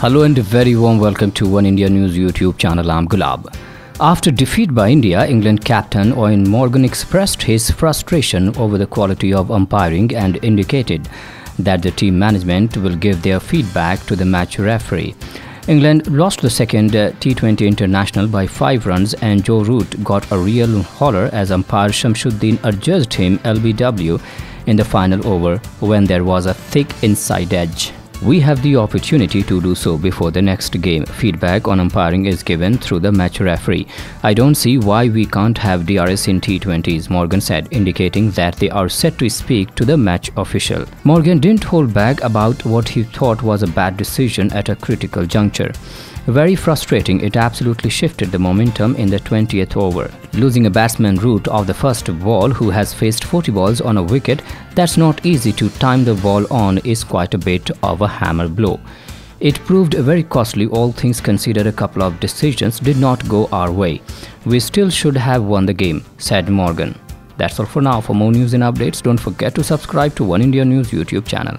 Hello and a very warm welcome to One India News YouTube channel. I'm Gulab. After defeat by India, England captain Eoin Morgan expressed his frustration over the quality of umpiring and indicated that the team management will give their feedback to the match referee. England lost the second T20 international by 5 runs and Joe Root got a real holler as umpire Shamshuddin adjudged him LBW in the final over when there was a thick inside edge. We have the opportunity to do so before the next game. Feedback on umpiring is given through the match referee. I don't see why we can't have DRS in T20s, Morgan said, indicating that they are set to speak to the match official. Morgan didn't hold back about what he thought was a bad decision at a critical juncture. Very frustrating, it absolutely shifted the momentum in the 20th over. Losing a batsman Root off the first ball who has faced 40 balls on a wicket that's not easy to time the ball on is quite a bit of a hammer blow. It proved very costly, all things considered. A couple of decisions did not go our way. We still should have won the game, said Morgan. That's all for now. For more news and updates, don't forget to subscribe to One India News YouTube channel.